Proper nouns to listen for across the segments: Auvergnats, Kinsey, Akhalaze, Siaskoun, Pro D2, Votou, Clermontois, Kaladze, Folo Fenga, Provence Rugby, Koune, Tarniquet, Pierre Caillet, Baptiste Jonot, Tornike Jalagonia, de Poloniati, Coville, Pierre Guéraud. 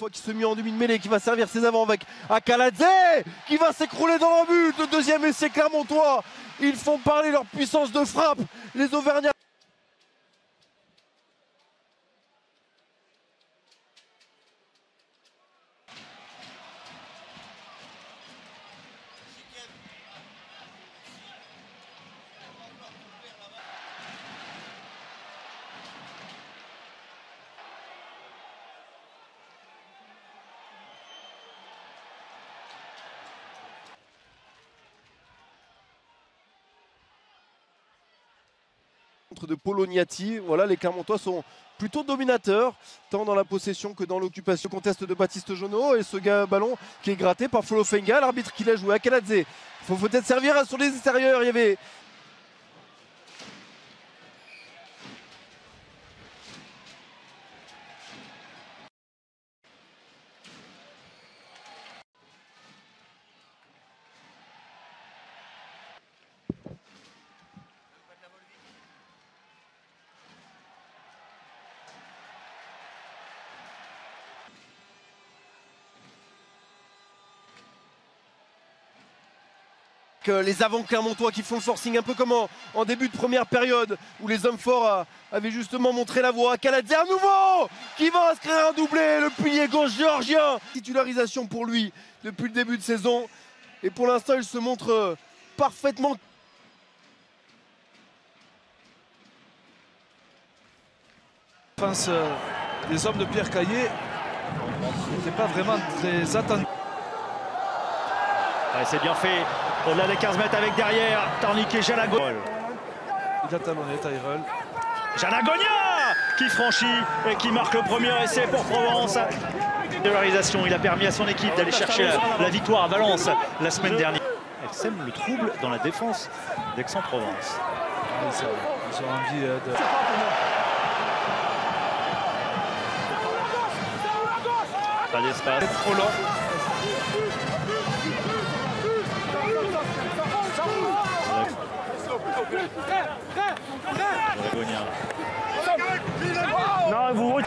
fois qu'il se met en demi de mêlée, qui va servir ses avants avec Akhalaze qui va s'écrouler dans le but. Le deuxième essai clermontois. Ils font parler leur puissance de frappe, les Auvergnats. De Poloniati, voilà, les Clermontois sont plutôt dominateurs, tant dans la possession que dans l'occupation. Conteste de Baptiste Jonot et ce ballon qui est gratté par Folo Fenga, l'arbitre qui l'a joué à Kaladze. Il faut peut-être servir sur les extérieurs, il y avait... Les avants clermontois qui font le forcing un peu comme en début de première période où les hommes forts avaient justement montré la voie. Kaladze à nouveau qui va inscrire un doublé, le pilier gauche géorgien. Titularisation pour lui depuis le début de saison et pour l'instant il se montre parfaitement. Pense des hommes de Pierre Caillet n'étaient pas vraiment très attendus. Ouais, c'est bien fait. Au-delà des 15 mètres avec derrière, Tarniquet Jalago. Il a talonné Tyrell. Jalagonia qui franchit et qui marque le premier essai pour Provence. Titularisation, il a permis à son équipe d'aller chercher la victoire à Valence la semaine dernière. Elle sème le trouble dans la défense d'Aix-en-Provence. Ils ont envie de... Pas d'espace. C'est trop long. Non, vous...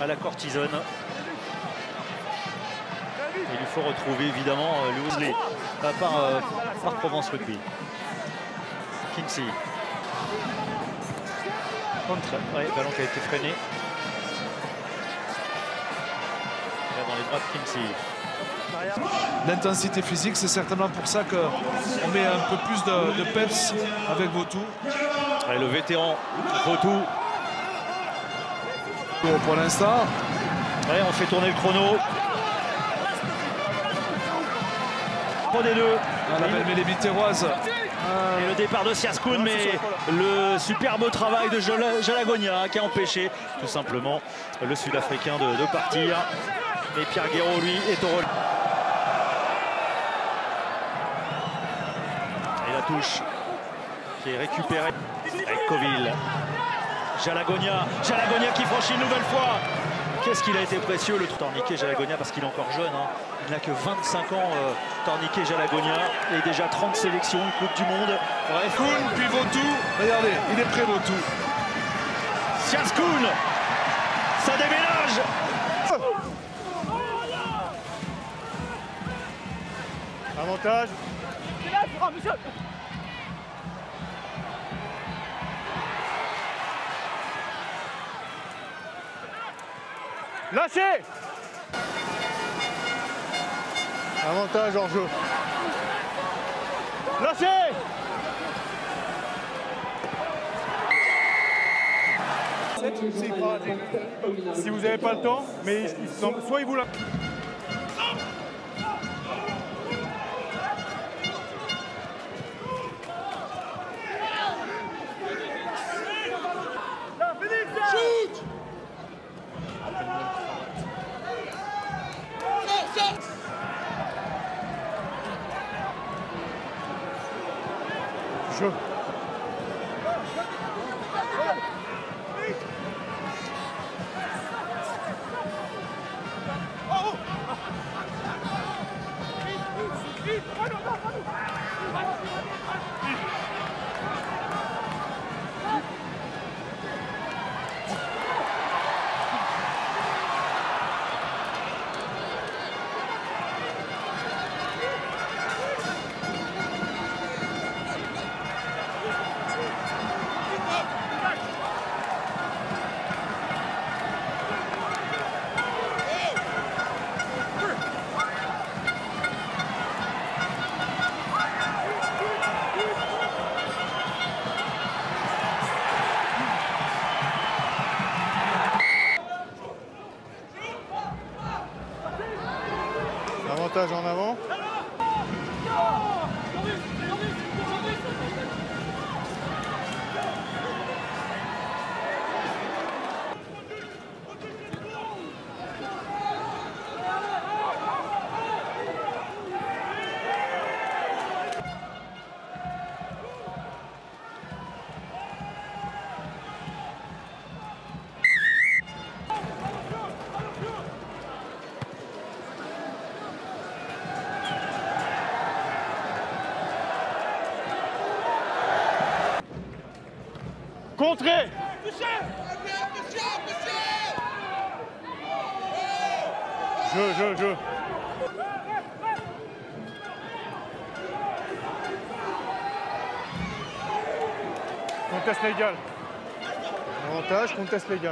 à la cortisone. Il lui faut retrouver évidemment le Wesley par Provence Rugby. Kinsey. Contre. Ouais, ballon qui a été freiné. Là dans les bras de Kinsey. L'intensité physique, c'est certainement pour ça qu'on met un peu plus de peps avec Votou. Et le vétéran Votou. Pour l'instant. Ouais, on fait tourner le chrono. Pro D2. Mais les Biterroises. Et le départ de Siaskoun, mais le super beau travail de Jalagonia qui a empêché tout simplement le Sud-Africain de partir. Et Pierre Guéraud, lui, est au relais. Et la touche qui est récupérée avec Coville. Jalagonia qui franchit une nouvelle fois. Qu'est-ce qu'il a été précieux, le Tornike Jalagonia, parce qu'il est encore jeune. Hein. Il n'a que 25 ans, Tornike Jalagonia. Et déjà 30 sélections, une Coupe du Monde. Bref. Koune, puis Votou. Regardez, il est prêt, Votou. Siaskoun, ça déménage. Avantage. Lâchez. Avantage en jeu. Lâchez. Si vous n'avez pas le temps, mais soit ils vous la... Oh! avantage en avant. Contré. Jeu. Conteste légal. Avantage, conteste légal.